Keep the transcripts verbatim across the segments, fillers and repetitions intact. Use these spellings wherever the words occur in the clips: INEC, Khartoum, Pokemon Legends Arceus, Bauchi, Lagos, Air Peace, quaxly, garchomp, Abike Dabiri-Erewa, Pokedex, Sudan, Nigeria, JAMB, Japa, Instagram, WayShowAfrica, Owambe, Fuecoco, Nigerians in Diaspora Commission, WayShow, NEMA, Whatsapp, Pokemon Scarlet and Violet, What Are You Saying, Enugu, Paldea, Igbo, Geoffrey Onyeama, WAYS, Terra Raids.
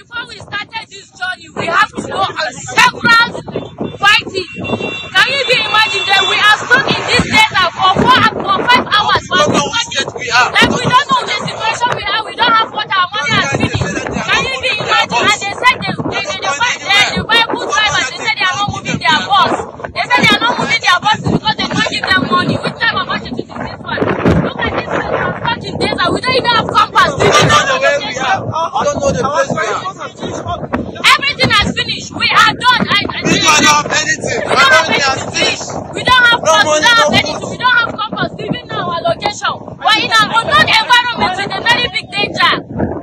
Before we started this journey, we have to go on several fighting. Can you even imagine that we are stuck in this data for four and for five hours? We don't know which state we are. Like we don't know the situation we are. We don't have water. Our money has finished. Can you even imagine? And they said they they they they buy good drivers. They said they are not moving their bus. They said they are not moving their buses because they don't give them money. Which type of budget is this one? Look at this construction data. We don't even have compass. We don't know where we are. We don't know the place we are. Everything has finished. We are done. I, I, we don't have anything. We don't have anything. We don't have no money, no anything. We don't have compass. Even now, our location. We are in an unknown environment with a very big danger.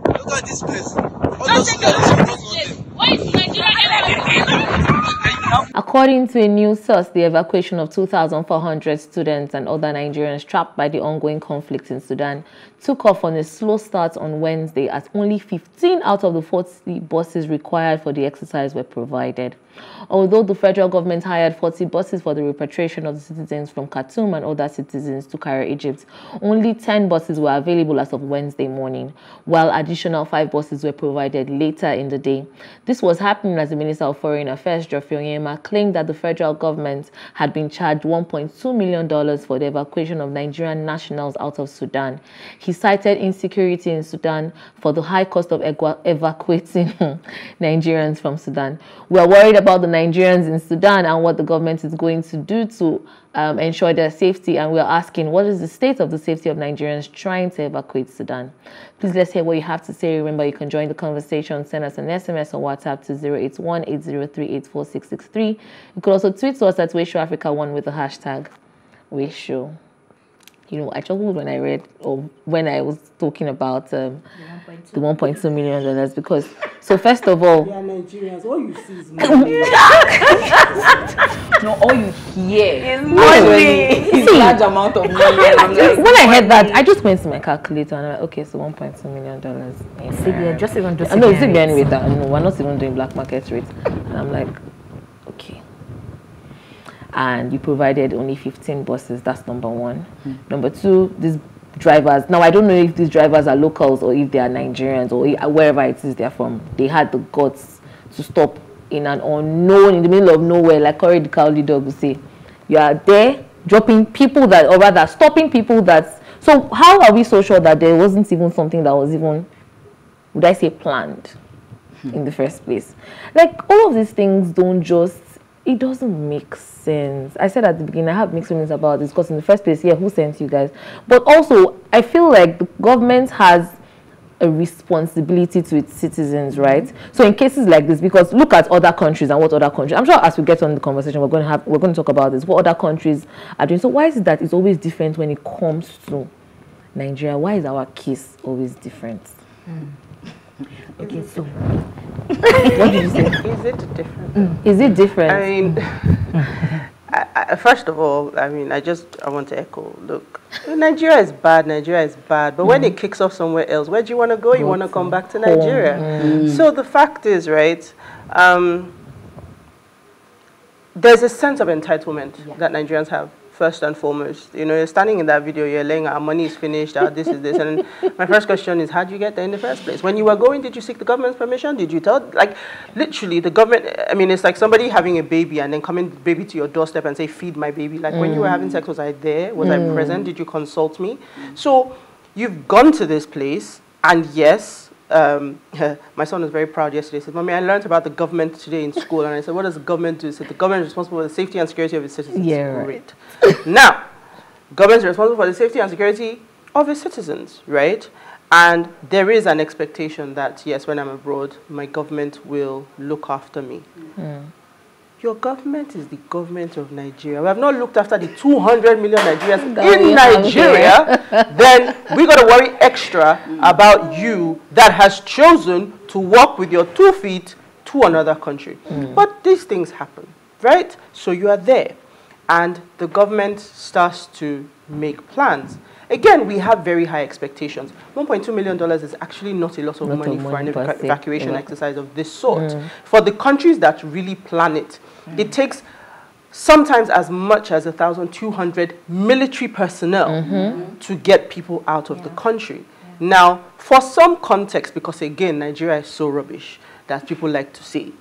Look at this place. According to a new source, the evacuation of two thousand four hundred students and other Nigerians trapped by the ongoing conflict in Sudan took off on a slow start on Wednesday as only fifteen out of the forty buses required for the exercise were provided. Although the federal government hired forty buses for the repatriation of the citizens from Khartoum and other citizens to Cairo, Egypt, only ten buses were available as of Wednesday morning, while additional five buses were provided later in the day. This was happening as the Minister of Foreign Affairs, Geoffrey Onyeama, claimed that the federal government had been charged one point two million dollars for the evacuation of Nigerian nationals out of Sudan. He cited insecurity in Sudan for the high cost of evacuating Nigerians from Sudan. We are worried about about the Nigerians in Sudan and what the government is going to do to um, ensure their safety, and we're asking what is the state of the safety of Nigerians trying to evacuate Sudan. Please let's hear what you have to say. Remember, you can join the conversation, send us an S M S or WhatsApp to zero eight one, eight zero three, eight four six six three. You could also tweet to us at WayShowAfrica one with the hashtag WayShow. You know, I chuckled when I read, or when I was talking about um, the one point two million dollars, because, so first of all... We are Nigerians, all you see is money. No, all you hear is money. It's a large amount of money. I'm like, when I heard that, I just went to my calculator and I'm like, okay, so one point two million dollars. It's just even doing... No, it's even anyway that, no, we're not even doing black market rates. And I'm like, okay. And you provided only fifteen buses. That's number one. Mm. Number two, these drivers. Now, I don't know if these drivers are locals or if they are Nigerians or wherever it is they're from. They had the guts to stop in an unknown, in the middle of nowhere, like Corey the Cowley dog would say. You are there dropping people that, or rather stopping people that... So how are we so sure that there wasn't even something that was even, would I say, planned mm. in the first place? Like, all of these things don't just... It doesn't make sense. I said at the beginning, I have mixed feelings about this because in the first place, yeah, who sent you guys? But also, I feel like the government has a responsibility to its citizens, right? So in cases like this, because look at other countries and what other countries, I'm sure as we get on the conversation, we're going to have, we're going to talk about this, what other countries are doing. So why is it that it's always different when it comes to Nigeria? Why is our case always different? Mm. Okay, so what did you say? Is it different? Mm. Is it different? I mean, mm. I, I, first of all, I mean, I just I want to echo. Look, Nigeria is bad. Nigeria is bad. But mm. when it kicks off somewhere else, where do you want to go? You want to come back to Nigeria. Mm. So the fact is, right? Um, there's a sense of entitlement yeah. that Nigerians have. First and foremost, you know, you're standing in that video, you're laying, our money is finished, our this is this. And my first question is, how did you get there in the first place? When you were going, did you seek the government's permission? Did you tell, like, literally, the government, I mean, it's like somebody having a baby and then coming baby to your doorstep and say, feed my baby. Like, mm. when you were having sex, was I there? Was mm. I present? Did you consult me? Mm. So you've gone to this place, and yes, Um, my son was very proud yesterday. He said, Mommy, I learned about the government today in school. And I said, what does the government do? He said, the government is responsible for the safety and security of its citizens. Yeah, right. Now, government is responsible for the safety and security of its citizens, right? And there is an expectation that, yes, when I'm abroad, my government will look after me. Yeah. Your government is the government of Nigeria. We have not looked after the two hundred million Nigerians that in Nigeria. Then we got to worry extra about you that has chosen to walk with your two feet to another country. Mm. But these things happen, right? So you are there. And the government starts to make plans. Again, we have very high expectations. one point two million dollars is actually not a lot of, not money, of money for an ev evacuation yeah. exercise of this sort. Mm. For the countries that really plan it, mm. it takes sometimes as much as one thousand two hundred military personnel mm-hmm. to get people out of yeah. the country. Yeah. Now, for some context, because again, Nigeria is so rubbish that people like to say,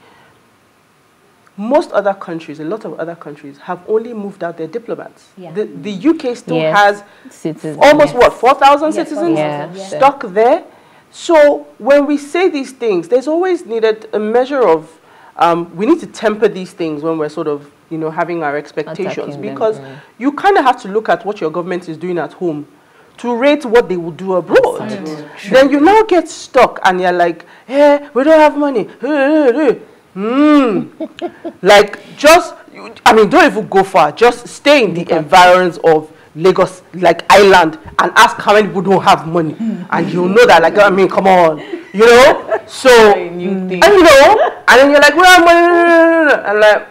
most other countries, a lot of other countries, have only moved out their diplomats. Yeah. The, the U K still yes. has citizens. Almost, yes. what, four thousand yes. citizens yes. stuck yes. there? So when we say these things, there's always needed a measure of, um, we need to temper these things when we're sort of, you know, having our expectations, because them, yeah. you kind of have to look at what your government is doing at home to rate what they will do abroad. Mm. Then you now get stuck and you're like, hey, we don't have money. Mm. Like, just, I mean, don't even go far. Just stay in the okay. environs of Lagos, like Island, and ask how many people don't have money. And you'll know that, like, I mean, come on. You know? So, and you know, and then you're like, we don't have money. And like,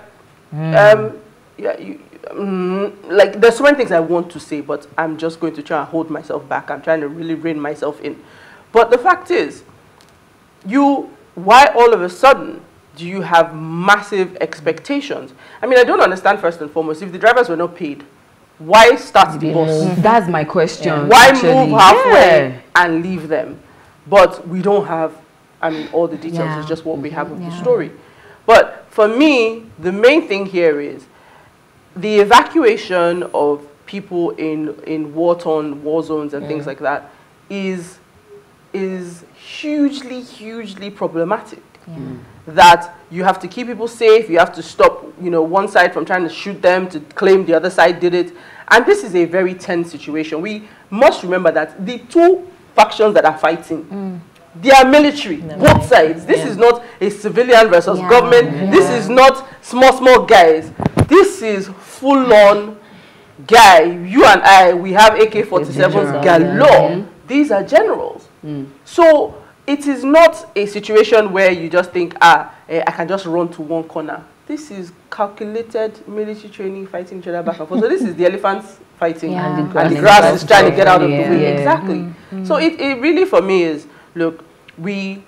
mm. um, yeah, you, mm, like, there's so many things I want to say, but I'm just going to try and hold myself back. I'm trying to really rein myself in. But the fact is, you, why all of a sudden do you have massive expectations? I mean, I don't understand, first and foremost, if the drivers were not paid, why start the bus? That's my question. Yeah. Why actually. move halfway yeah. and leave them? But we don't have, I mean, all the details. Yeah. It's just what we have of yeah. the story. But for me, the main thing here is the evacuation of people in, in war-torn war zones and yeah. things like that is, is hugely, hugely problematic. Yeah. Mm. That you have to keep people safe, you have to stop, you know, one side from trying to shoot them to claim the other side did it. And this is a very tense situation. We must remember that the two factions that are fighting, mm. they are military, no, both no. sides. This yeah. is not a civilian versus yeah. government. Yeah. This is not small, small guys. This is full-on guy. You and I, we have A K forty-sevens galore. Yeah. These are generals. Mm. So it is not a situation where you just think, ah, eh, I can just run to one corner. This is calculated military training, fighting each other back and forth. So this is the elephants fighting, yeah. and, the, and the grass is trying to get out of yeah. the way. Yeah. Exactly. Mm -hmm. So it, it really, for me, is, look, we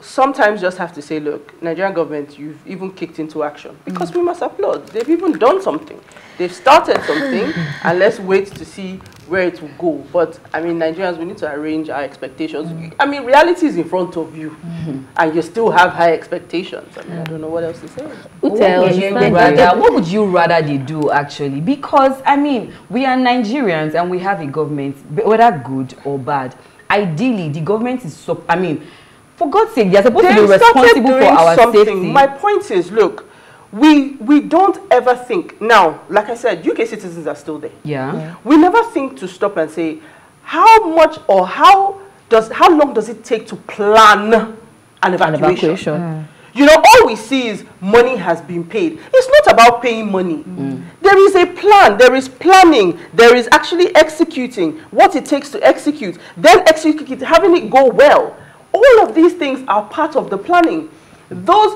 sometimes just have to say, look, Nigerian government, you've even kicked into action. Because mm. we must applaud. They've even done something. They've started something, and let's wait to see where it will go. But, I mean, Nigerians, we need to arrange our expectations. Mm. I mean, reality is in front of you, mm. and you still have high expectations. I mean, mm. I don't know what else to say. What, what, you would rather, what would you rather they do, actually? Because, I mean, we are Nigerians, and we have a government, whether good or bad. Ideally, the government is, so, I mean, for God's sake, they are supposed they to be responsible for our something. safety. My point is, look, we we don't ever think. Now, like I said, U K citizens are still there. Yeah. yeah. We never think to stop and say, how much or how does how long does it take to plan an evacuation? An evacuation. Yeah. You know, all we see is money has been paid. It's not about paying money. Mm. There is a plan. There is planning. There is actually executing what it takes to execute. Then execute, having it go well. All of these things are part of the planning. Those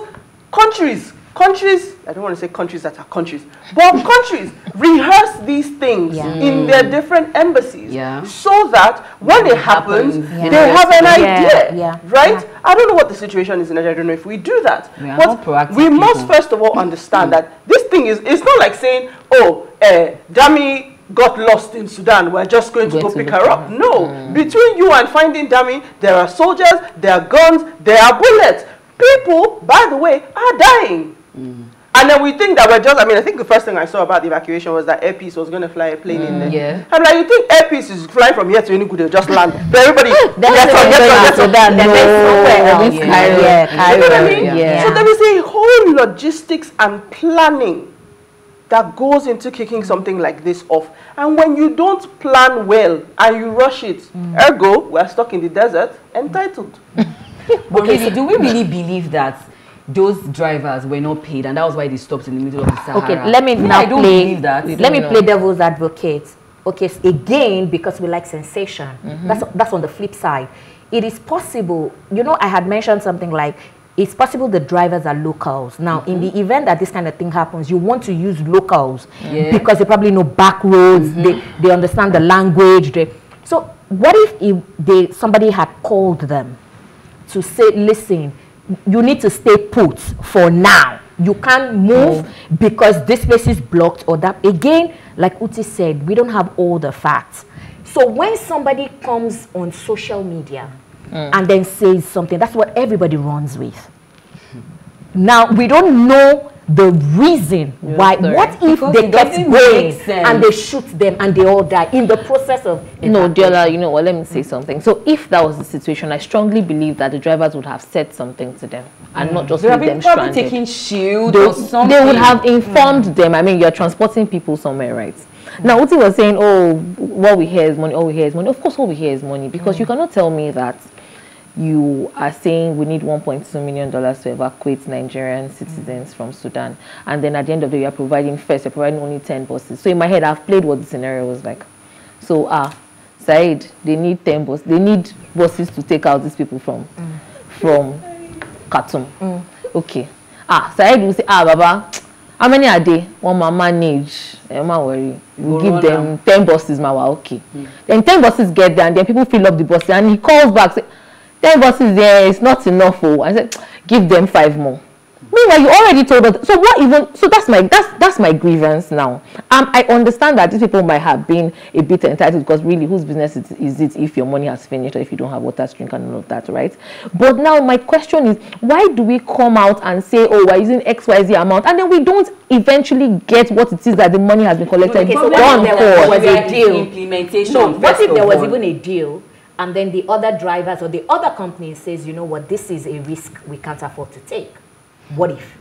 countries, countries, I don't want to say countries that are countries, but countries rehearse these things yeah. in their different embassies yeah. so that when yeah. it happens, yeah. they yeah. have an idea, yeah. Yeah. right? Yeah. I don't know what the situation is in Nigeria. I don't know if we do that. We but we must people. first of all understand that this thing is, it's not like saying, oh, uh, dummy, got lost in Sudan, we're just going to Get go to pick her up. Her. No, mm. between you and finding Dami, there are soldiers, there are guns, there are bullets. People, by the way, are dying. Mm. And then we think that we're just, I mean, I think the first thing I saw about the evacuation was that Air Peace was going to fly a plane mm. in there. Yeah. I'm like, you think Air Peace is flying from here to Enugu, they'll just land. But everybody, yes, yes, yes, yes. So there is a whole logistics and planning that goes into kicking something like this off. And when you don't plan well and you rush it, mm. ergo, we're stuck in the desert, entitled. Okay, so do we really believe that those drivers were not paid and that was why they stopped in the middle of the Sahara? Okay, let me yeah, now I don't play, believe that. Let me play devil's advocate. Okay, again, because we like sensation. Mm-hmm. That's, that's on the flip side. It is possible, you know, I had mentioned something like, it's possible the drivers are locals. Now, mm-hmm. in the event that this kind of thing happens, you want to use locals yeah. because they probably know back roads, mm-hmm. they, they understand the language. They, so what if, if they, somebody had called them to say, listen, you need to stay put for now. You can't move mm-hmm. because this place is blocked or that. Again, like Uti said, we don't have all the facts. So when somebody comes on social media mm. and then says something, that's what everybody runs with. Now, we don't know the reason yes, why. Sorry. What if because they get raped and they shoot them and they all die in the process of... No, Diola, you know what, well, let me say something. So if that was the situation, I strongly believe that the drivers would have said something to them and mm. not just leave them stranded. Taking shield they, or something. They would have informed mm. them. I mean, you're transporting people somewhere, right? Now, Uti was saying, oh, what we hear is money, all we hear is money. Of course, what we hear is money, because mm. you cannot tell me that you are saying we need one point two million dollars to evacuate Nigerian citizens from Sudan, and then at the end of the day, you are providing first, you're providing only ten buses. So in my head, I've played what the scenario was like. So, ah, uh, Said, they need ten buses. They need buses to take out these people from, mm. from Khartoum. Mm. Okay. Ah, Said will say, ah, Baba, how many are they? One well, mama manage. I'm not worried. We'll give them ten buses, Mawa. Okay. Mm. Then ten buses get there, and then people fill up the buses, and he calls back, say, ten buses there, it's not enough. Oh, I said, give them five more. Meanwhile, you already told us. So what even? So that's my that's that's my grievance now. Um, I understand that these people might have been a bit entitled, because really, whose business is, is it if your money has finished or if you don't have water to drink and all of that, right? But now my question is, why do we come out and say, oh, we're using X Y Z amount, and then we don't eventually get what it is that the money has been collected? Okay, so what if there was a deal? Implementation. No, what if there was even a deal? And then the other drivers or the other company says, you know what, this is a risk we can't afford to take. What if?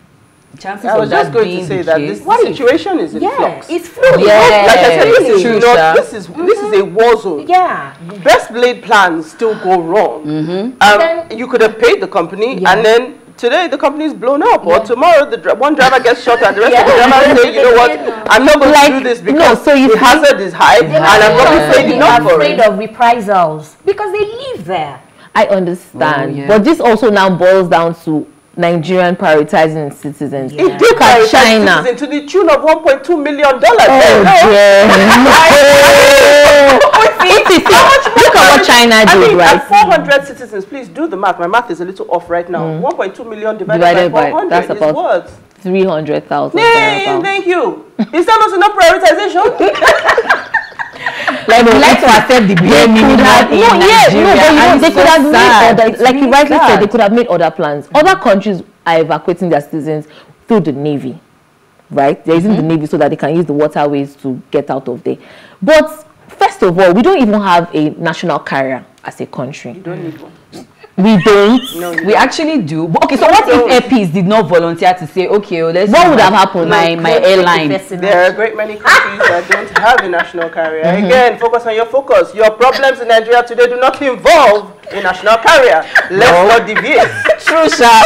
Chances I was just going to say that this situation is in yeah, flux. It's fluid. Yeah, like I said, this is, you know, this is, mm-hmm. this is a war zone. Yeah. Best laid plans still go wrong. Mm-hmm. um, then, you could have paid the company yeah. and then today the company is blown up, yeah. or tomorrow the dr one driver gets shot and the rest yeah. of the drivers say, you know what, I'm not going like, to do this because no, so the hazard is high and I'm not afraid enough for it. Afraid of reprisals because they live there. I understand, oh, yeah. but this also now boils down to Nigerian prioritizing citizens. Yeah. It did prioritize China to the tune of one point two million dollars. Oh, yeah. Look at what China did, I mean, right? four hundred citizens, please do the math. My math is a little off right now. Mm. one point two million divided, divided by four hundred by, that's about is worth three hundred thousand. Thank you. Is that not enough prioritization? Like, no, like to accept the bare minimum. No, yes, no, yeah, they could have made other, it's like really you rightly sad. said, they could have made other plans. Mm-hmm. Other countries are evacuating their citizens through the navy, right? They're using mm-hmm. the navy so that they can use the waterways to get out of there. But first of all, we don't even have a national carrier as a country. You don't need one. We don't. No, we no. actually do. But okay, so what no. if Air Peace did not volunteer to say, okay, well, let's what would have happened? My, my airline. There are a great many countries that don't have a national carrier. Mm-hmm. Again, focus on your focus. Your problems in Nigeria today do not involve a national carrier. Let's no. not deviate. True, sir.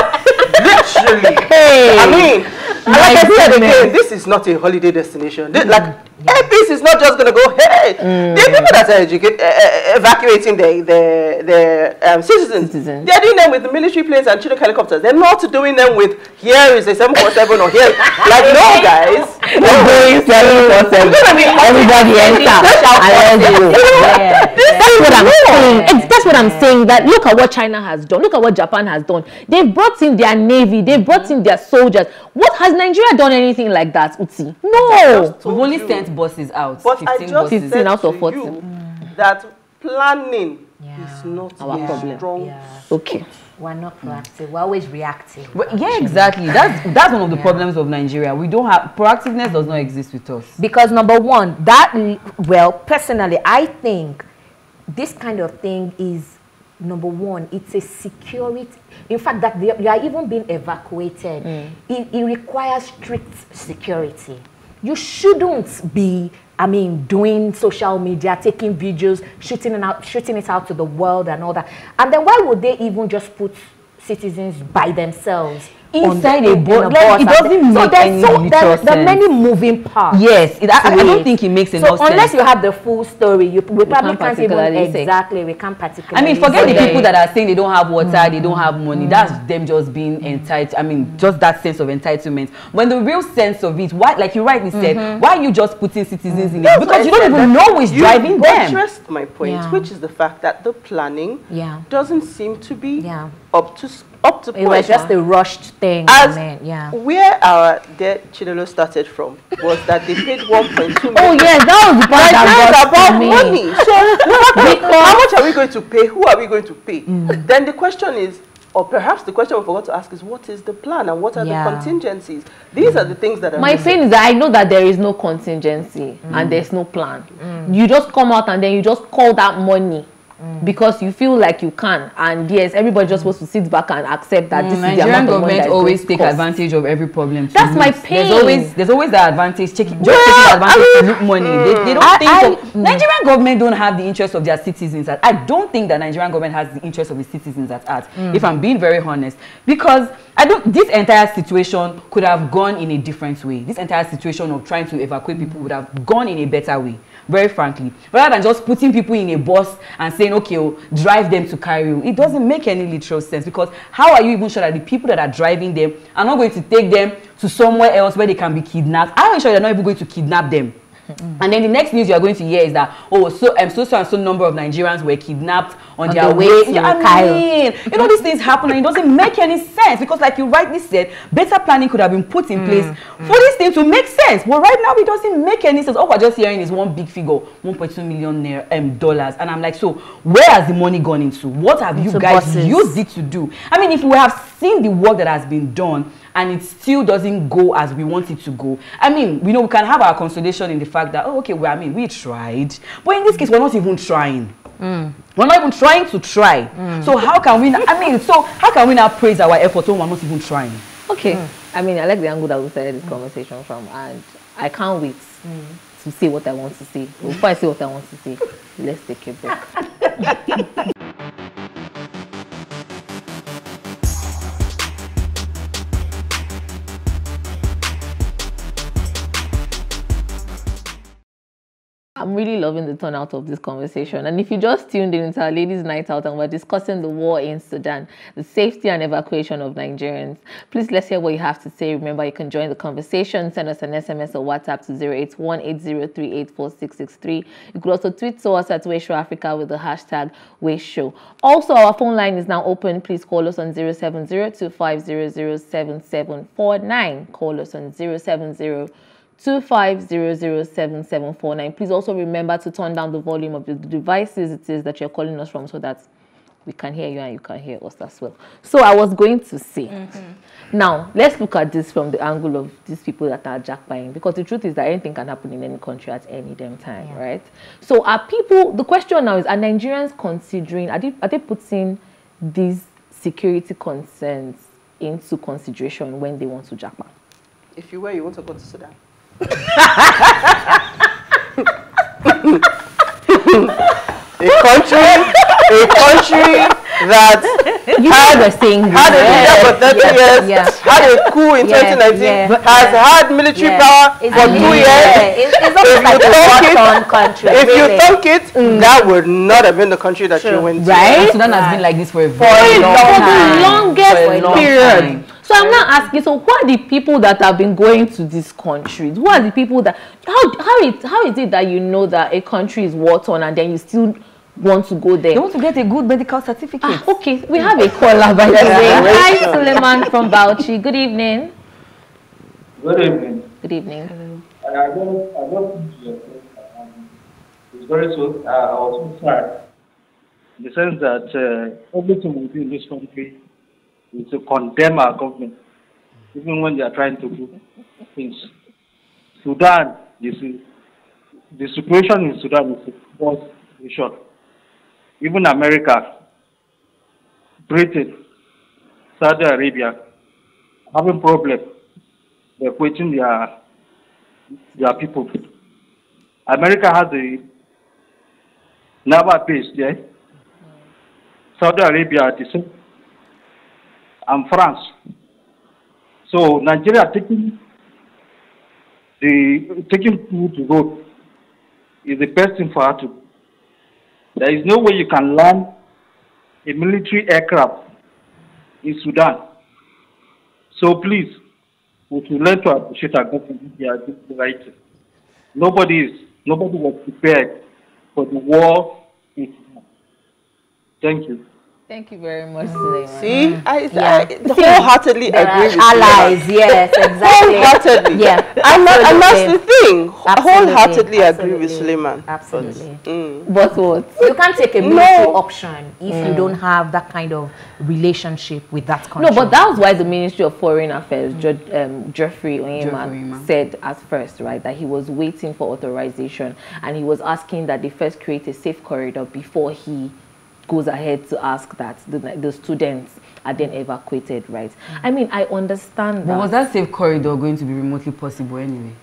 Literally. Hey. I mean, like I said again, this is not a holiday destination. This, mm-hmm. like. Air Peace is not just going to go, hey, mm. the people that are educate, uh, evacuating their the, the, um, citizens, citizens, they're doing them with the military planes and Chinook helicopters. They're not doing them with, here is a seven forty-seven or here. Like, no, guys. We're going seven forty-seven. Everybody enter. I love you. Yeah. This that's, what I'm saying. that's what I'm saying. That look at what China has done. Look at what Japan has done. They've brought in their navy. They've brought in their soldiers. What has Nigeria done anything like that, Uti? No. We've only sent buses out, but fifteen I just buses said out of forty. Mm. That planning yeah. is not our yeah. problem. Strong. Yeah. Okay, we're not proactive. Mm. We're always reactive. But yeah, exactly. That's that's one of the yeah. problems of Nigeria. We don't have proactiveness. Does not exist with us because number one, that well, personally, I think this kind of thing is number one. It's a security. In fact, that they, they are even being evacuated. Mm. It, it requires strict security. You shouldn't be, I mean, doing social media, taking videos, shooting it out, shooting it out to the world and all that. And then why would they even just put citizens by themselves inside the, a boat? Like, it doesn't make any so sense. There, there are many moving parts. Yes, it, I, I don't think it makes enough sense. So unless you have the full story, you we, we probably can't, can't even say. exactly. We can't particularly. I mean, forget say. the people that are saying they don't have water, mm. they don't have money. Mm. That's them just being entitled. I mean, mm. just that sense of entitlement. When the real sense of it, why, like you rightly said, mm-hmm. why are you just putting citizens mm. in it? Because you don't even know who's driving them. Contrast my point, yeah. which is the fact that the planning yeah. doesn't seem to be yeah. up to. up to it point, was just huh? a rushed thing. As I mean, yeah. Where our dear Chinelo started from was that they paid one point two million. Oh yes, that was the point that about me. money. So how much are we going to pay? Who are we going to pay? Mm. Then the question is, or perhaps the question we forgot to ask is, what is the plan and what are yeah. the contingencies? These mm. are the things that are... My thing is that I know that there is no contingency mm. and there's no plan. Mm. You just come out and then you just call that money mm. because you feel like you can. And yes, everybody just wants to sit back and accept that mm. this Nigerian is the amount of money that always take cost. advantage of every problem. That's lose. my pain. There's always, there's always the advantage, taking, just well, taking advantage I mean, to loot money. Mm. They, they don't I, think I, of, mm. Nigerian government don't have the interest of their citizens at, I don't think that Nigerian government has the interest of the citizens at heart. Mm. If I'm being very honest, because I don't. This entire situation could have gone in a different way. This entire situation of trying to evacuate people would have gone in a better way. Very frankly, rather than just putting people in a bus and saying, okay, oh, drive them to Cairo. It doesn't make any literal sense, because how are you even sure that the people that are driving them are not going to take them to somewhere else where they can be kidnapped? How are you sure they're not even going to kidnap them? Mm-hmm. And then the next news you are going to hear is that, oh, so and um, so so and so number of Nigerians were kidnapped on, on their the way, way to yeah, I mean, you know, these things happen and it doesn't make any sense, because like you rightly said, better planning could have been put in mm-hmm. place for this thing to make sense. But right now it doesn't make any sense. All we're just hearing is one big figure, one point two million um, dollars, and I'm like, so where has the money gone into? What have into you guys buses. used it to do? I mean, if we have seen the work that has been done and it still doesn't go as we want it to go, I mean, we know we can have our consolation in the fact that, oh, okay, well, I mean, we tried. But in this case, we're not even trying. Mm. We're not even trying to try. Mm. So how can we, I mean, so how can we now praise our effort when we're not even trying? Okay. Mm. I mean, I like the angle that we started this mm. conversation from, and I can't wait mm. to see what I want to see. Before I see what I want to see, let's take a break. I'm really loving the turnout of this conversation. And if you just tuned in, it's our ladies' night out and we're discussing the war in Sudan, the safety and evacuation of Nigerians. Please let's hear what you have to say. Remember, you can join the conversation. Send us an S M S or WhatsApp to zero eight one eight zero three eight four six six three. You could also tweet to us at WAYS Show Africa with the hashtag WAYS Show. Also, our phone line is now open. Please call us on zero seven zero two five zero zero seven seven four nine. Call us on zero seven zero two five zero zero seven seven four nine. Please also remember to turn down the volume of the devices it is that you're calling us from, so that we can hear you and you can hear us as well. So I was going to say, mm-hmm. now let's look at this from the angle of these people that are jackpying, because the truth is that anything can happen in any country at any damn time, yeah. right? So are people, the question now is, are Nigerians considering, are they, are they putting these security concerns into consideration when they want to jackpot? If you were, you want to go to Sudan. a country, a country that you had a thing had a leader for thirty years, yes. had a coup in yes. twenty nineteen, yes. has yes. had military yes. power it's for two years. Yes. It's, it's if like you thunk it, country, if really. you thunk it, mm. that would not have been the country that True. you went to. Right? And Sudan right. has been like this for a very long, long time. longest for a long period. Time. So I'm not asking, so who are the people that have been going to these countries? Who are the people that, how, how, it, how is it that you know that a country is war-torn and then you still want to go there? They want to get a good medical certificate. Ah, okay, we have a caller by the way. Hi, Suleiman from Bauchi. Good evening. Good evening. Good evening. Hello. I don't, I don't think um, it's very so, uh, I was so sad in the sense that uh, everything we do in this country is to condemn our government, even when they are trying to do things. Sudan, you see, the situation in Sudan is a false vision. Even America, Britain, Saudi Arabia, having problems. They're quitting their, their people. America has a NEMA base there. Yeah? Saudi Arabia, the same. And France. So Nigeria taking the taking people to go is the best thing for her to. There is no way you can land a military aircraft in Sudan. So please, we should learn to appreciate our government. They are doing the right thing. Nobody is nobody was prepared for the war in Sudan. Thank you. Thank you very much, Suleiman. See, I, yeah. I wholeheartedly there agree with allies, you. Yes, exactly. Wholeheartedly. Yeah. And that's the thing. Absolutely. Wholeheartedly Absolutely. agree with Suleiman. Absolutely. Mm. But what? You can't take a military no. option if mm. you don't have that kind of relationship with that country. No, but that was why the Ministry of Foreign Affairs, mm. um, Geoffrey Onyeama, said at first, right, that he was waiting for authorization and he was asking that they first create a safe corridor before he goes ahead to ask that the, the students are then evacuated, right? I mean, I understand that. But was that safe corridor going to be remotely possible anyway?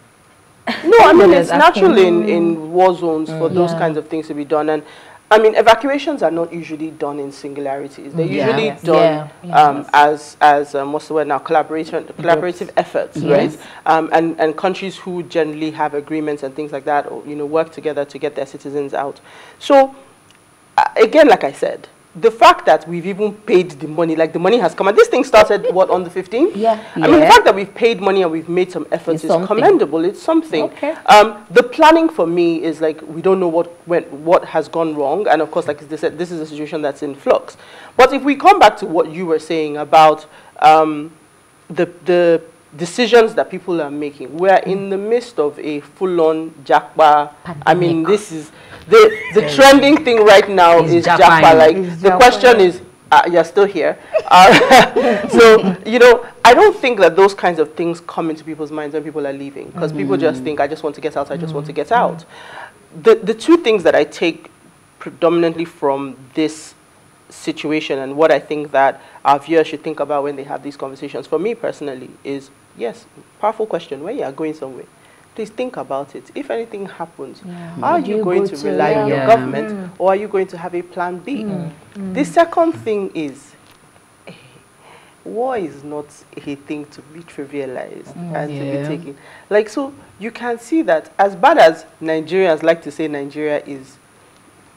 No, I mean, it's natural in, in war zones mm, for those yeah. kinds of things to be done. And I mean, evacuations are not usually done in singularities. They're yeah. usually yes. done yeah. um, yes. as, as um, what's the word now, collaboration, collaborative yes. efforts, yes. right? Um, and, and countries who generally have agreements and things like that, or, you know, work together to get their citizens out. So, Uh, again, like I said, the fact that we've even paid the money, like the money has come, and this thing started, what, on the fifteenth? Yeah. I yeah. mean, the fact that we've paid money and we've made some efforts it's is commendable. It's something. Okay. Um, the planning for me is like, we don't know what, went, what has gone wrong, and of course, like they said, this is a situation that's in flux. But if we come back to what you were saying about um, the, the decisions that people are making, we're mm. in the midst of a full-on Jakpa. I mean, this is... The, the trending thing right now is, is Japa. Like is the Japan. Question is, uh, you're still here. Uh, so, you know, I don't think that those kinds of things come into people's minds when people are leaving. Because mm. people just think, I just want to get out, I just mm. want to get out. Mm. The, the two things that I take predominantly from this situation and what I think that our viewers should think about when they have these conversations, for me personally, is, yes, powerful question, where you are going somewhere. Please think about it. If anything happens, yeah. are you, you going go to, to rely yeah. on your yeah. government mm. or are you going to have a plan B? Mm. Mm. The second thing is, war is not a thing to be trivialized mm. and yeah. to be taken. Like, so you can see that as bad as Nigerians like to say Nigeria is,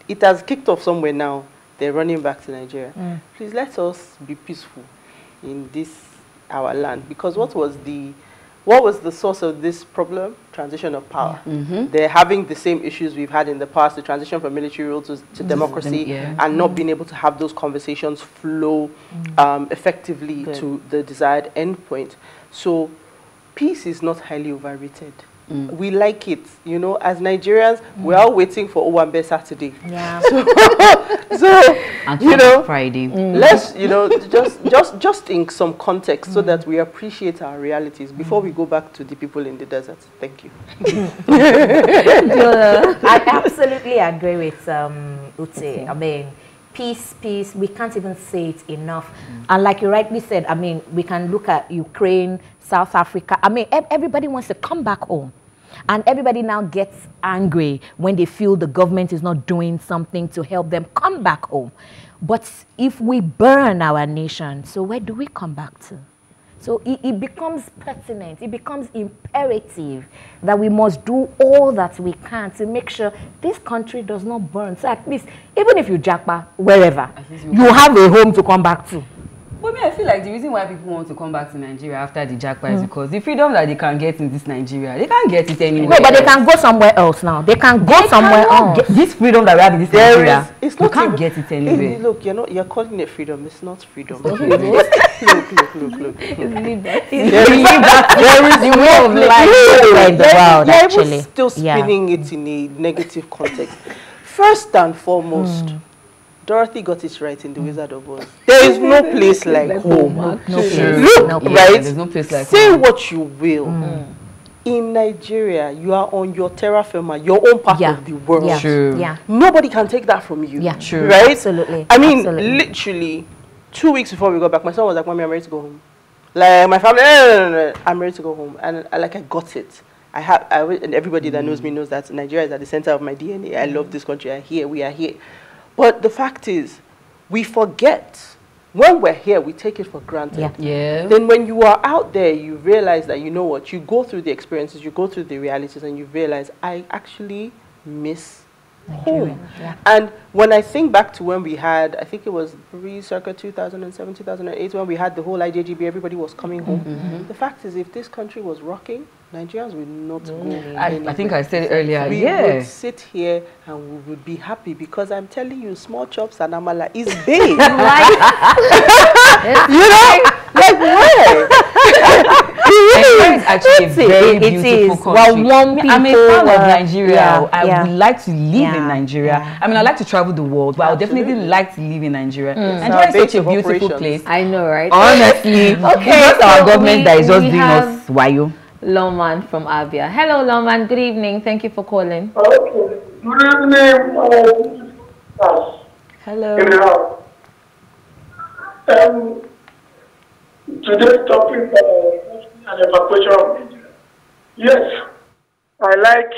it has kicked off somewhere now. They're running back to Nigeria. Mm. Please let us be peaceful in this, our land. Because what was the... What was the source of this problem? Transition of power. Mm-hmm. They're having the same issues we've had in the past, the transition from military rule to, to democracy, them, yeah. and not mm-hmm. being able to have those conversations flow mm-hmm. um, effectively Good. to the desired endpoint. So peace is not highly overrated. Mm. We like it, you know, as Nigerians, mm. we're all waiting for Owambe Saturday. Yeah. So, so you know, Friday. Mm. Let's, you know, just, just, just in some context mm. so that we appreciate our realities before mm. we go back to the people in the desert. Thank you. I absolutely agree with um, Ute. I mean, peace, peace, we can't even say it enough. Mm. And like you rightly said, I mean, we can look at Ukraine, South Africa. I mean, everybody wants to come back home. And everybody now gets angry when they feel the government is not doing something to help them come back home. But if we burn our nation, so where do we come back to? So it, it becomes pertinent, it becomes imperative that we must do all that we can to make sure this country does not burn. So at least, even if you Jakpa, wherever, you, you have a home to come back to. Well, I mean, I feel like the reason why people want to come back to Nigeria after the Jakpa mm. is because the freedom that they can get in this Nigeria, they can't get it anywhere. No, but else. They can go somewhere else now. They can go they somewhere else. Get this freedom that we have in this there Nigeria, is, it's not you can't even, get it anywhere. It, look, you're, not, you're calling it freedom. It's not freedom. It's not freedom. Look, look, look, look. It's liberty. There is the way of life in the world, actually. Still spinning yeah. it in a negative context. First and foremost, mm. Dorothy got it right in The Wizard of Oz. There is no place like home. No place. Look, no place. Right? There's no place like Say home. what you will. Mm. In Nigeria, you are on your terra firma, your own part yeah. of the world. Yeah. Sure. yeah. Nobody can take that from you. Yeah. Sure. Right? Absolutely. I mean, Absolutely. literally, two weeks before we got back, my son was like, "Mommy, I'm ready to go home." Like my family, no, no, no, no, I'm ready to go home, and I, like I got it. I have, I, and everybody that knows me knows that Nigeria is at the center of my D N A. I love this country. I here. We are here. But the fact is, we forget. When we're here, we take it for granted. Yeah. Yeah. Then when you are out there, you realize that, you know what, you go through the experiences, you go through the realities, and you realize, I actually miss Nigeria. home. Yeah. And when I think back to when we had, I think it was circa two thousand seven, two thousand eight, when we had the whole I J G B, everybody was coming home. Mm-hmm. The fact is, if this country was rocking, Nigerians will not mm. go. I, I think I said earlier, we yeah. would sit here and we would be happy, because I'm telling you, small chops and amala is big. Like, you know, like what? Nigeria is actually it's a very it beautiful is. country. Well, people, I'm a fan of Nigeria. Yeah, I yeah. would like to live yeah, in Nigeria. Yeah. I mean, I like to travel the world, but I would definitely like to live in Nigeria. Mm. Nigeria so is such a beautiful place. I know, right? Honestly, okay. Because so our government we, that is just doing us wayo. Loman from Abia. Hello, Loman. Good evening. Thank you for calling. Okay. Good evening. Hello. Hello. Um, today's topic. Uh, And evacuation. Yes, I like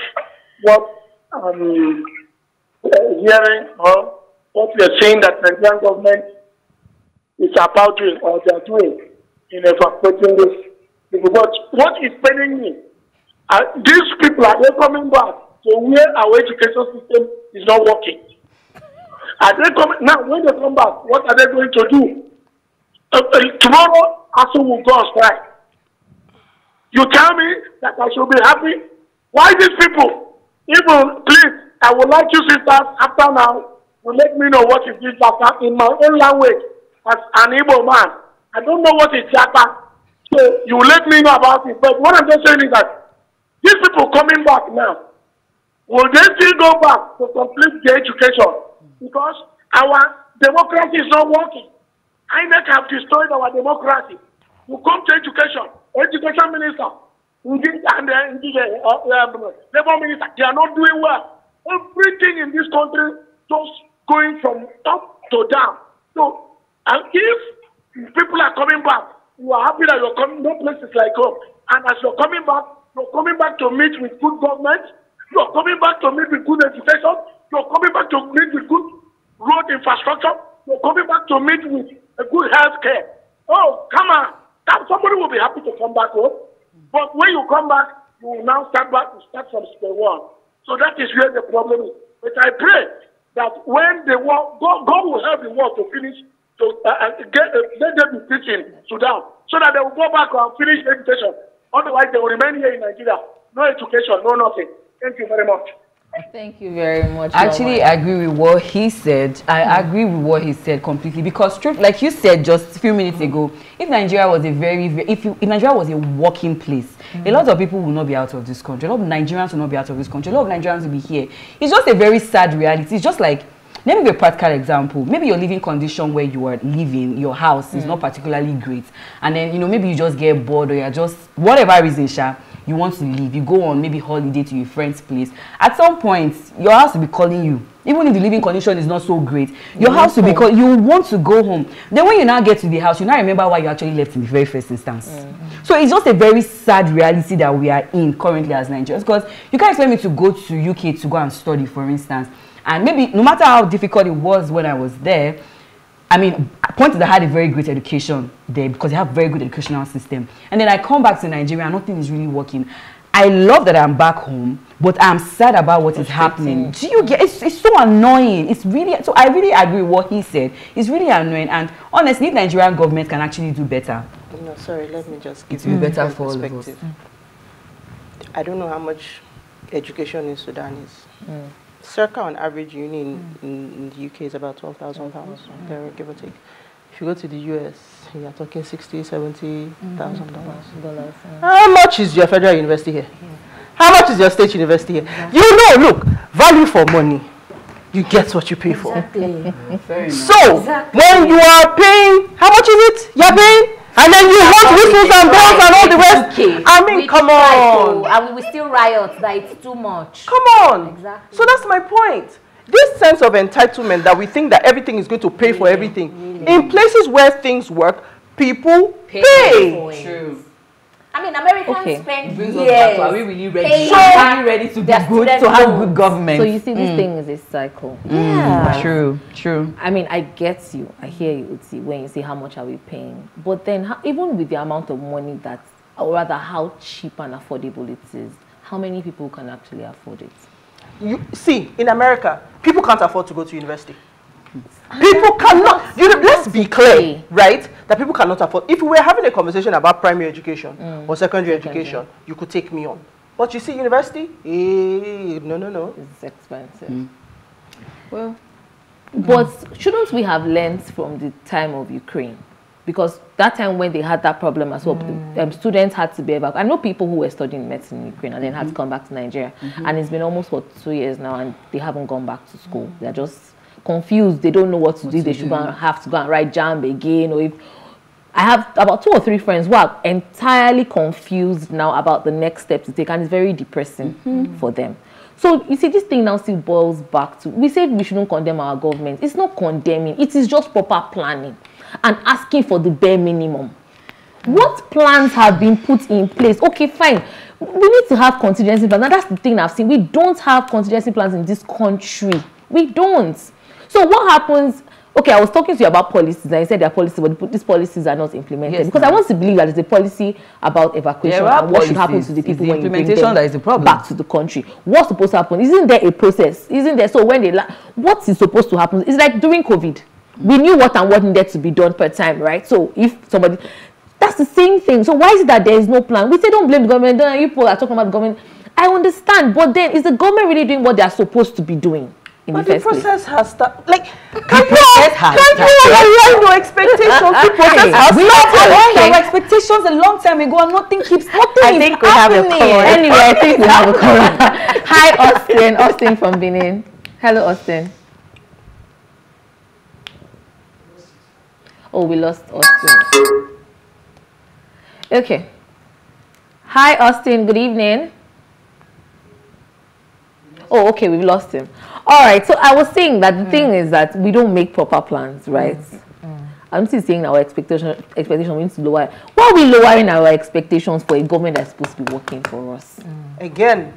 what I'm hearing or what we are saying that the Nigerian government is about doing or they are doing in evacuating this. But what is paining me? Uh, these people are they coming back to where our education system is not working. Are they coming now? When they come back, what are they going to do? Uh, uh, tomorrow, also will go on strike. You tell me that I should be happy. Why these people? Even, please, I would like you sisters, after now, to let me know what is this Jaka in my own language as an Igbo man. I don't know what is Jaka, so you let me know about it. But what I'm just saying is that these people coming back now, will they still go back to complete their education? Because our democracy is not working. I N E C have destroyed our democracy. You come to education. Education minister, and the uh, uh, labor minister, they are not doing well. Everything in this country just going from up to down. So, and if people are coming back, you are happy that you're coming, no place is like home. And as you're coming back, you're coming back to meet with good government, you're coming back to meet with good education, you're coming back to meet with good road infrastructure, you're coming back to meet with a good health care. Oh, come on. Somebody will be happy to come back home, but when you come back, you will now start back to start from square one. So that is where the problem is. But I pray that when the war, God, God will help the war to finish, to uh, get uh, let them be teaching Sudan, so that they will go back and finish education. Otherwise, they will remain here in Nigeria. No education, no nothing. Thank you very much. Thank you very much. Actually, I agree with what he said. I mm. agree with what he said completely, because, like you said just a few minutes mm. ago, if Nigeria was a very, very if, you, if Nigeria was a working place, mm. a lot of people will not be out of this country. A lot of Nigerians will not be out of this country. A lot of Nigerians will be here. It's just a very sad reality. It's just like, let me give a practical example. Maybe your living condition where you are living, your house is mm. not particularly great, and then you know maybe you just get bored or you're just whatever reason, sha. You want to leave, you go on maybe holiday to your friend's place. At some point, your house will be calling you. Even if the living condition is not so great, your house will be calling you. You want to go home. Then when you now get to the house, you now remember why you actually left in the very first instance. Mm-hmm. So it's just a very sad reality that we are in currently as Nigerians, because you can't expect me to go to U K to go and study, for instance. And maybe no matter how difficult it was when I was there, I mean, pointed I had a very great education there because they have a very good educational system. And then I come back to Nigeria and nothing is really working. I love that I'm back home, but I'm sad about what That's is happening. Do you get it's, it's so annoying. It's really, so I really agree with what he said. It's really annoying. And honestly, Nigerian government can actually do better. No, sorry, let me just give it you better for perspective. All of us. I don't know how much education in Sudan is. Mm. Circa on average, uni in, mm. in the U K is about twelve thousand pounds, mm. give or take. If you go to the U S, you are talking sixty, seventy thousand mm. dollars. How much is your federal university here? Yeah. How much is your state university here? Yeah. You know, look, value for money, you get what you pay exactly. for. So exactly. when you are paying, how much is it? You are paying. And then you want whistles and bells and all the rest. Okay. I mean, we come on. To, and we will still riot that it's too much. Come on. Exactly. So that's my point. This sense of entitlement that we think that everything is going to pay really? for everything. Really? In places where things work, people pay. pay. True. I mean, Americans okay. spend years. Back, so are we really ready? Pay. So are we ready to be good, to have good government? So you see, this mm. thing is a cycle. Mm. Yeah. True, true. I mean, I get you. I hear you, Uti, when you say how much are we paying. But then, how, even with the amount of money that, or rather how cheap and affordable it is, how many people can actually afford it? You see, in America, people can't afford to go to university. People cannot. You know, let's be clear, right? that people cannot afford. If we were having a conversation about primary education mm. or secondary okay. education, you could take me on. But you see, university, eh, no, no, no. It's expensive. Mm. Well, but mm. shouldn't we have learned from the time of Ukraine? Because that time when they had that problem as well, mm. um, students had to be able. I know people who were studying medicine in Ukraine and then had mm. to come back to Nigeria. Mm-hmm. And it's been almost, what, two years now, and they haven't gone back to school. Mm. They're just confused. They don't know what to what do. To they do. should have to go and write JAMB again. Or if, I have about two or three friends who are entirely confused now about the next step to take, and it's very depressing mm-hmm. for them. So, you see, this thing now still boils back to, we said we shouldn't condemn our government. It's not condemning. It is just proper planning and asking for the bare minimum. What plans have been put in place? Okay, fine. We need to have contingency plans. Now, that's the thing I've seen. We don't have contingency plans in this country. We don't. So, what happens... Okay, I was talking to you about policies, and I said there are policies, but these policies are not implemented. Yes, because no. I want to believe that there's a policy about evacuation and what policies. should happen to the people the when you bring them that is the problem. back to the country. What's supposed to happen? Isn't there a process? Isn't there? So when they... What is supposed to happen? It's like during COVID. We knew what and what needed to be done per time, right? So if somebody... That's the same thing. So why is it that there is no plan? We say don't blame the government. Don't you people are talking about the government. I understand, but then is the government really doing what they are supposed to be doing? In but the, the process place. has started. Like, can people have no expectations? The process has started. Expectations a long time ago, and nothing keeps nothing I think we happening. have a call. Anyway, I think we have a call. Hi, Austin. Austin from Benin. Hello, Austin. Oh, we lost Austin. Okay. Hi, Austin. Good evening. Oh, okay, we've lost him. All right, so I was saying that the mm. thing is that we don't make proper plans, right? Mm. Mm. I'm still saying our expectation, expectation we need to lower. Why are we lowering our expectations for a government that's supposed to be working for us? Mm. Again,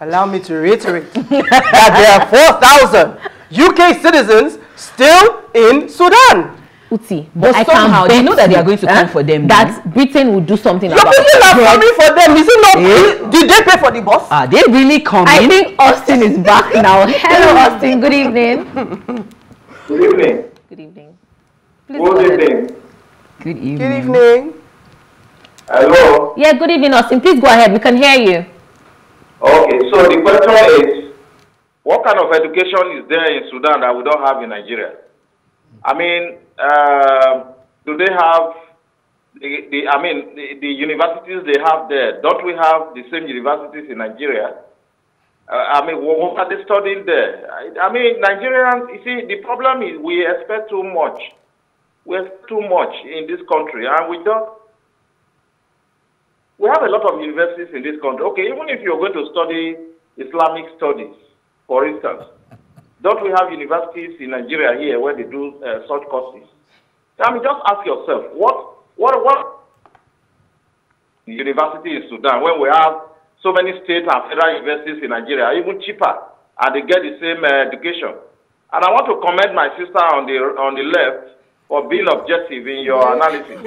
allow me to reiterate that there are four thousand U K citizens still in Sudan. Uti, but, but I somehow they know that they are going to come eh? for them. That then. Britain will do something Your about it. Your people are coming for them. Is it not? Yeah. Did they pay for the bus? Are they really coming? I think Austin is back now. Hello, Austin. Good evening. Good evening. Good evening. Please good evening. Good evening. Good evening. Hello. Yeah, good evening, Austin. Please go ahead. We can hear you. Okay, so the question is, what kind of education is there in Sudan that we don't have in Nigeria? I mean, uh, do they have the, the I mean, the, the universities they have there? Don't we have the same universities in Nigeria? Uh, I mean, what are they studying there? I, I mean, Nigerians, you see, the problem is we expect too much. We expect too much in this country, and we don't. We have a lot of universities in this country. Okay, even if you're going to study Islamic studies, for instance, don't we have universities in Nigeria here where they do uh, such courses? I mean, just ask yourself, what, what, what university in Sudan, when we have so many state and federal universities in Nigeria, are even cheaper, and they get the same uh, education. And I want to commend my sister on the on the left for being objective in your analysis.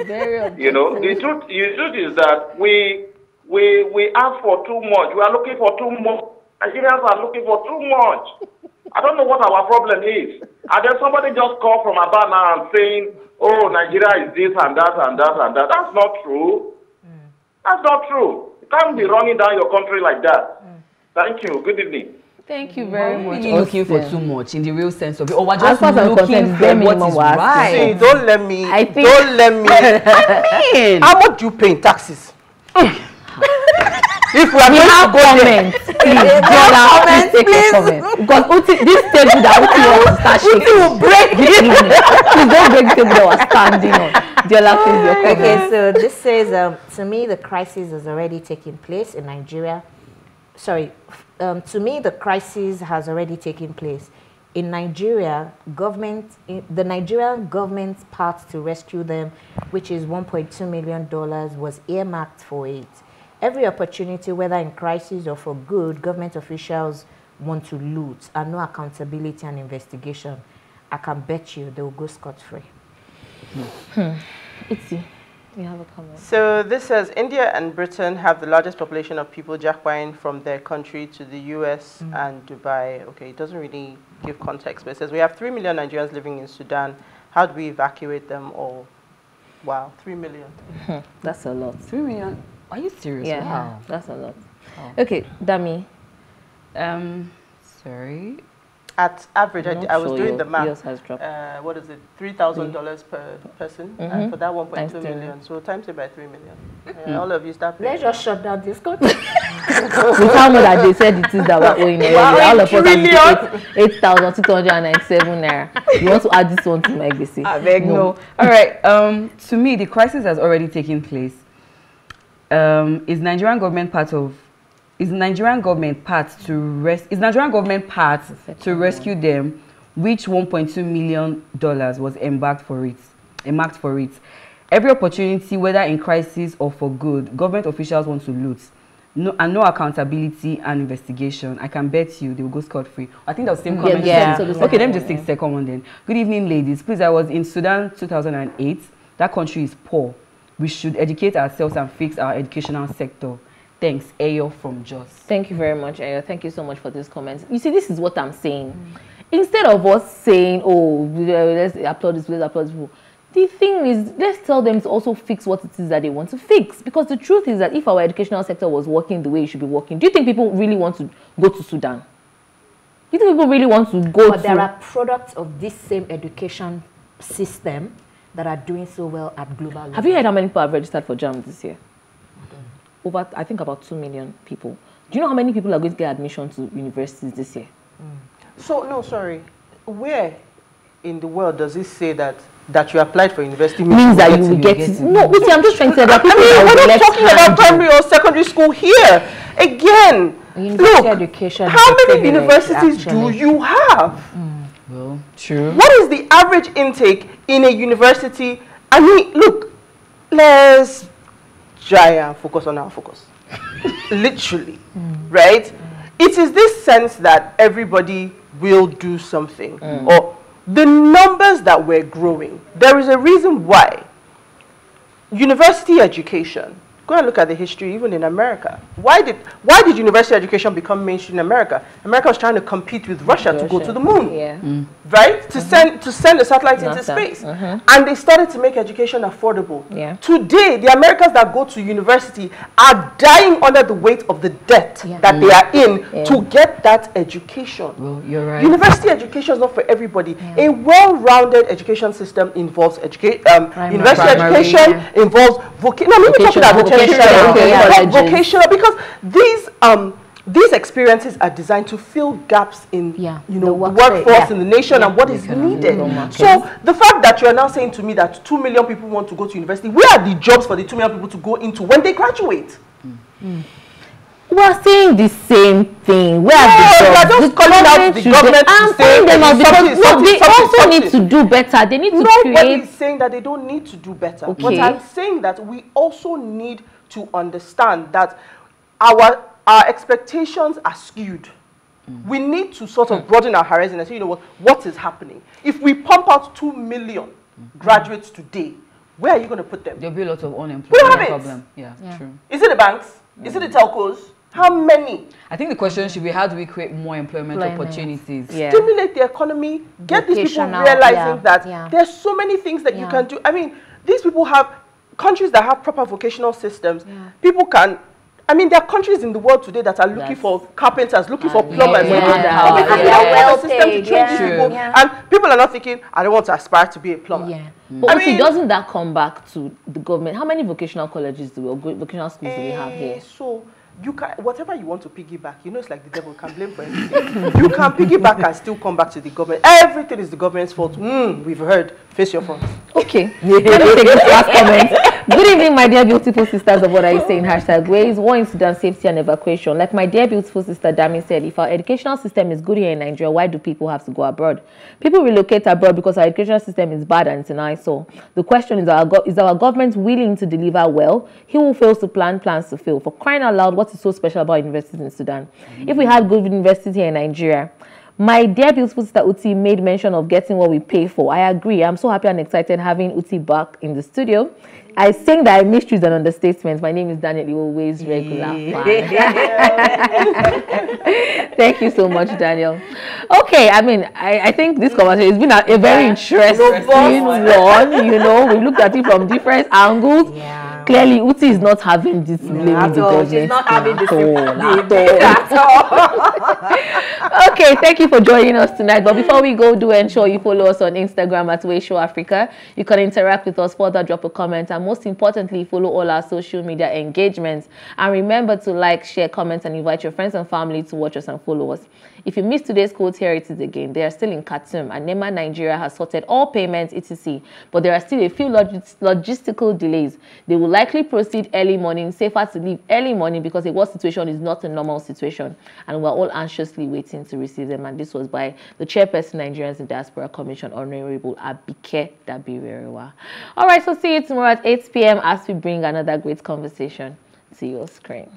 You know, the truth, the truth is that we we we ask for too much. We are looking for too much. Nigerians are looking for too much. I don't know what our problem is. And then somebody just called from Abana and saying, oh, Nigeria is this and that and that and that. That's not true. Mm. That's not true. You can't be running down your country like that. Mm. Thank you. Good evening. Thank you very much. We're looking for too much in the real sense of it. Or we're just looking for what is right. See, don't let me. I think, don't let me. I mean, how much do you pay in taxes? If we are we have to go comments, there, please, comments, please take a comment. Because Uti, this table that Uti will start shaking. Uti will break it. Please don't break the table that we're standing on. Diola, please, your comment. Okay, so this says, um, to me, the crisis is already taking place in Nigeria. Sorry, um, to me, the crisis has already taken place. In Nigeria, government, in the Nigerian government's part to rescue them, which is one point two million dollars, was earmarked for it. Every opportunity, whether in crisis or for good, government officials want to loot and no accountability and investigation. I can bet you they will go scot-free. Hmm. Itzy, you have a comment. So this says, India and Britain have the largest population of people jackpying from their country to the U S mm. and Dubai. Okay, it doesn't really give context, but it says, we have three million Nigerians living in Sudan. How do we evacuate them all? Wow, three million. That's a lot. Three million? Are you serious? Yeah, wow. That's a lot. Oh. Okay, Dami. Um, sorry. At average, I, I was sure doing the math. Uh, what is it? Three thousand dollars per person, mm-hmm. and for that one point two million. So times it by three million. Mm-hmm. uh, all of you start. Let's just shut down this country. We found out that they said it is that we're owing already. All of us eight thousand two hundred and ninety-seven naira. You want to add this one to my B C? I beg no. no. All right. Um, to me, the crisis has already taken place. Um, is Nigerian government part of? Is Nigerian government part to res is Nigerian government part to rescue them, which one point two million dollars was embarked for it embarked for it. Every opportunity, whether in crisis or for good, government officials want to loot. No, and no accountability and investigation. I can bet you they will go scot-free. I think that was the same comment. Yeah, yeah. Okay, let me just take the second one then. Good evening, ladies. Please, I was in Sudan two thousand eight. That country is poor. We should educate ourselves and fix our educational sector. Thanks, Ayo from Joss. Thank you very much, Ayo. Thank you so much for these comments. You see, this is what I'm saying. Mm. Instead of us saying, oh, let's applaud this, let's applaud this, the thing is, let's tell them to also fix what it is that they want to fix. Because the truth is that if our educational sector was working the way it should be working, do you think people really want to go to Sudan? Do you think people really want to go but to... But there are products of this same education system that are doing so well at global level. Have you heard how many people have registered for JAMB this year? Over, I think, about two million people. Do you know how many people are going to get admission to universities this year? Mm. So, no, sorry. Where in the world does it say that that you applied for university means that you will get it? No, wait, I'm just trying to say that people I mean, we're not talking about primary or secondary school here. Again, look, education how many universities actually. do you have? Mm. Well, true. What is the average intake in a university? I mean, look, let's... try and focus on our focus. Literally, mm. right? Mm. It is this sense that everybody will do something. Mm. Or the numbers that we're growing, there is a reason why university education, go and look at the history even in America. Why did, why did university education become mainstream in America? America was trying to compete with Russia, Russia. to go to the moon, yeah. mm. right? To, mm-hmm. send, to send a satellite NASA. into space. Uh-huh. And they started to make education affordable. Yeah. Today, the Americans that go to university are dying under the weight of the debt yeah. that mm. they are in yeah. to get that education. Well, you're right. University education is not for everybody. Yeah. A well-rounded education system involves education. Um, university primary, education yeah. involves vocational. No, let me talk about Vocational, okay, yeah, vocational, because these um these experiences are designed to fill gaps in yeah, you know the work workforce rate, yeah. in the nation yeah, and what is needed. So the fact that you are now saying to me that two million people want to go to university, where are the jobs for the two million people to go into when they graduate? Mm. Mm. We are saying the same thing. We are yeah, the just the calling out the government to say them out because no, they also need to do better. They need to Nobody create... Nobody is saying that they don't need to do better. Okay. But I'm saying that we also need to understand that our, our expectations are skewed. Mm. We need to sort of broaden our horizon and say, you know what, what is happening? If we pump out two million mm. graduates today, where are you going to put them? There'll be a lot of unemployment. We have it. Problem. Yeah, yeah, true. Is it the banks? Mm. Is it the telcos? How many? I think the question should be, how do we create more employment Blame opportunities? Yeah. Stimulate the economy. Get Vocational, these people realizing yeah, that yeah. there's so many things that yeah. you can do. I mean, these people have countries that have proper vocational systems. Yeah. People can... I mean, there are countries in the world today that are looking That's, for carpenters, looking uh, for plumbers. Yeah, yeah, yeah, yeah, yeah. System to train yeah. these people. Yeah. And people are not thinking, I don't want to aspire to be a plumber. Yeah. Mm. But I mean, doesn't that come back to the government? How many vocational colleges do we, or vocational schools eh, do we have here? So... You can, whatever you want to piggyback, you know it's like the devil can blame for everything. You can piggyback and still come back to the government. Everything is the government's fault. Mm, we've heard. Face your front. Okay. Let me take this last comment. Good evening, my dear beautiful sisters of What Are You Saying? Hashtag WAYS. War in Sudan, safety and evacuation. Like my dear beautiful sister Dami said, if our educational system is good here in Nigeria, why do people have to go abroad? People relocate abroad because our educational system is bad and it's an eyesore. The question is, our go is our government willing to deliver well? He who fails to plan, plans to fail. For crying out loud, what is so special about universities in Sudan? Mm-hmm. If we had good universities here in Nigeria, My dear beautiful sister Uti made mention of getting what we pay for. I agree. I'm so happy and excited having Uti back in the studio. I think that I missed you is an understatement. My name is Daniel, you always regular. Thank you so much, Daniel. Okay, I mean, I, I think this conversation has been a, a very interesting one. You know, we looked at it from different angles. Yeah. Clearly, Uti is not having this blame no, with the government. She's not having this at all. Okay, thank you for joining us tonight. But before we go, do ensure you follow us on Instagram at WAYS Show Africa. You can interact with us, further drop a comment, and most importantly, follow all our social media engagements. And remember to like, share, comment, and invite your friends and family to watch us and follow us. If you missed today's quote, here it is again. They are still in Khartoum, and NEMA Nigeria has sorted all payments, et cetera. But there are still a few log logistical delays. They will likely proceed early morning, safer to leave early morning because the war situation is not a normal situation. And we're all anxiously waiting to receive them. And this was by the chairperson, Nigerians in Diaspora Commission, Honorable Abike Dabiri-Erewa. All right, so see you tomorrow at eight p m as we bring another great conversation to your screen.